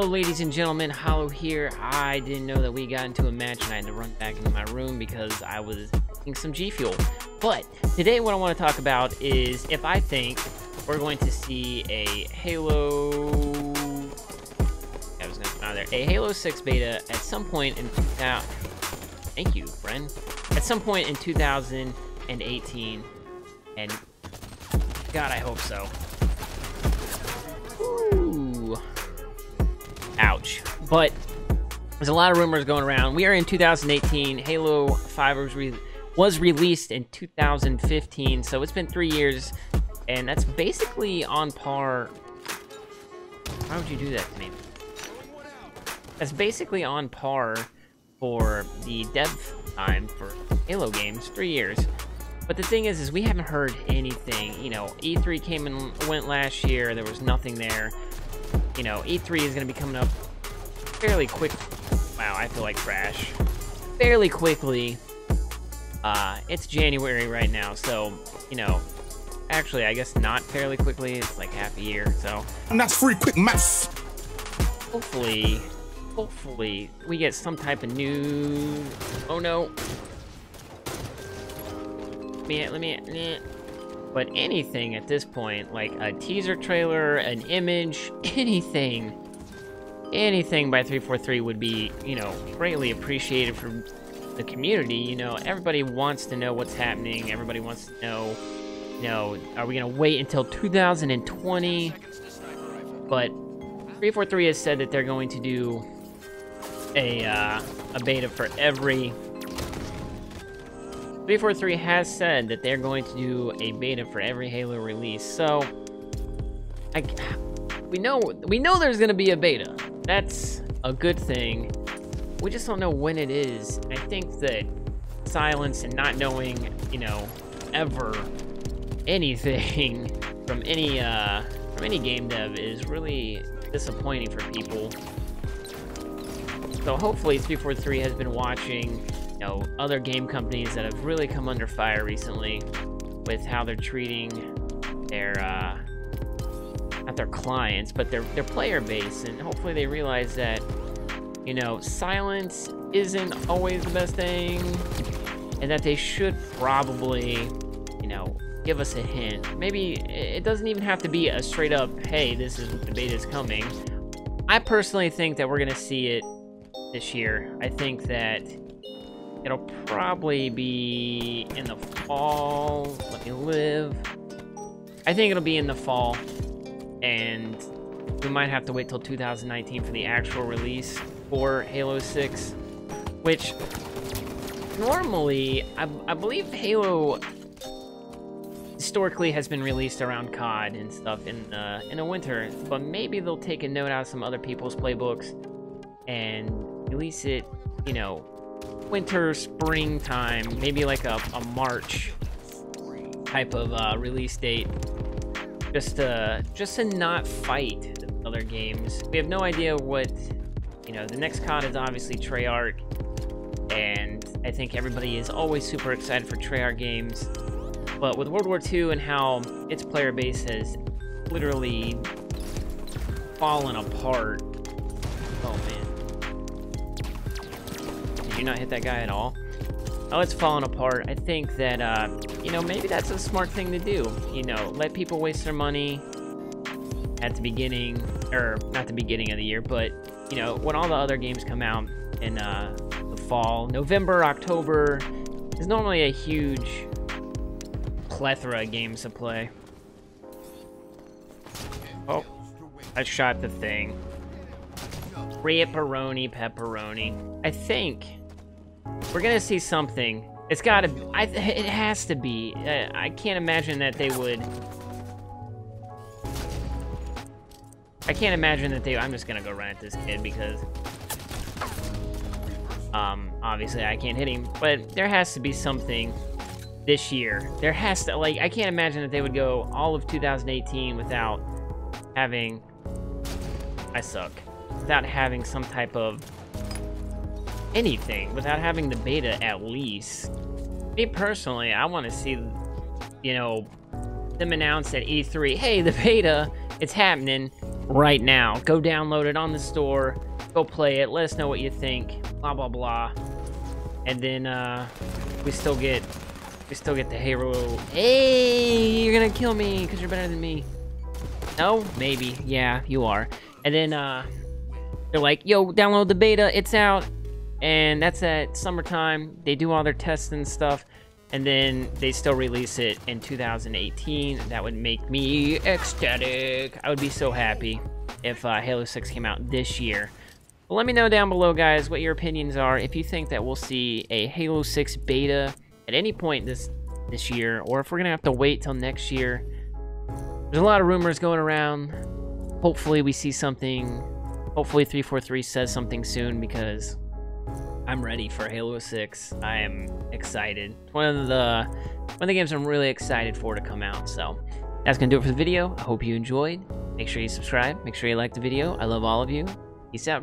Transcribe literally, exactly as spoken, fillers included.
Hello ladies and gentlemen, Hollow here. I didn't know that we got into a match and I had to run back into my room because I was drinking some G Fuel. But today what I want to talk about is if I think we're going to see a Halo... I was going to out there. A Halo six beta at some point in... Uh, thank you, friend. At some point in two thousand eighteen. And God, I hope so. Ouch. But there's a lot of rumors going around. We are in two thousand eighteen. Halo five was, re was released in two thousand fifteen, so it's been three years, and that's basically on par. Why would you do that to me? That's basically on par for the dev time for Halo games, three years. But the thing is, is we haven't heard anything. You know, E three came and went last year. There was nothing there. You know, E three is going to be coming up fairly quick. Wow, I feel like trash. Fairly quickly. Uh, it's January right now, so, you know, actually, I guess not fairly quickly. It's like half a year, so. And that's free quick math. Hopefully, hopefully, we get some type of new... Oh, no. Let me, let me, meh. But anything at this point, like a teaser trailer, an image, anything, anything by three forty-three would be, you know, greatly appreciated from the community. You know, everybody wants to know what's happening. Everybody wants to know, you know, are we going to wait until two thousand twenty? But three forty-three has said that they're going to do a, uh, a beta for every... three forty-three has said that they're going to do a beta for every Halo release, so I, we know we know there's going to be a beta. That's a good thing. We just don't know when it is. I think that silence and not knowing, you know, ever anything from any uh, from any game dev is really disappointing for people. So hopefully, three forty-three has been watching. You know, other game companies that have really come under fire recently with how they're treating their uh, not their clients, but their their player base, and hopefully they realize that, you know, silence isn't always the best thing, and that they should probably, you know, give us a hint. Maybe it doesn't even have to be a straight up, hey, this is the beta is coming. I personally think that we're gonna see it this year. I think that it'll probably be in the fall. Let me live. I think it'll be in the fall, and we might have to wait till two thousand nineteen for the actual release for Halo six, which normally, I, I believe Halo historically has been released around C O D and stuff in the, in the winter, but maybe they'll take a note out of some other people's playbooks and release it, you know, winter, springtime, maybe like a, a March type of uh, release date, just to just to not fight other games. We have no idea what, you know, the next C O D is obviously Treyarch, and I think everybody is always super excited for Treyarch games, but with World War Two and how its player base has literally fallen apart, oh man. You not hit that guy at all? Oh, it's falling apart. I think that, uh, you know, maybe that's a smart thing to do. You know, let people waste their money at the beginning, or not the beginning of the year, but, you know, when all the other games come out in uh, the fall, November, October, is normally a huge plethora of games to play. Oh, I shot the thing. Ripperoni, pepperoni. I think... we're gonna see something. It's gotta be. I, it has to be. I, I can't imagine that they would. I can't imagine that they. I'm just gonna go run at this kid because. Um, obviously I can't hit him, but there has to be something this year. There has to. Like, I can't imagine that they would go all of two thousand eighteen without having. I suck. Without having some type of. Anything, without having the beta at least. Me personally, I want to see, you know, them announce at E three, hey, the beta, it's happening, right now. Go download it on the store. Go play it. Let us know what you think. Blah, blah, blah. And then uh, we still get we still get the Halo. Hey, you're going to kill me because you're better than me. No? Maybe. Yeah, you are. And then uh, they're like, yo, download the beta. It's out. And that's at summertime. They do all their tests and stuff. And then they still release it in two thousand eighteen. That would make me ecstatic. I would be so happy if uh, Halo six came out this year. But let me know down below, guys, what your opinions are. If you think that we'll see a Halo six beta at any point this, this year, or if we're going to have to wait till next year. There's a lot of rumors going around. Hopefully we see something. Hopefully three forty-three says something soon, because I'm ready for Halo six. I am excited. It's one of the one of the games I'm really excited for to come out. So that's gonna do it for the video. I hope you enjoyed. Make sure you subscribe. Make sure you like the video. I love all of you. Peace out.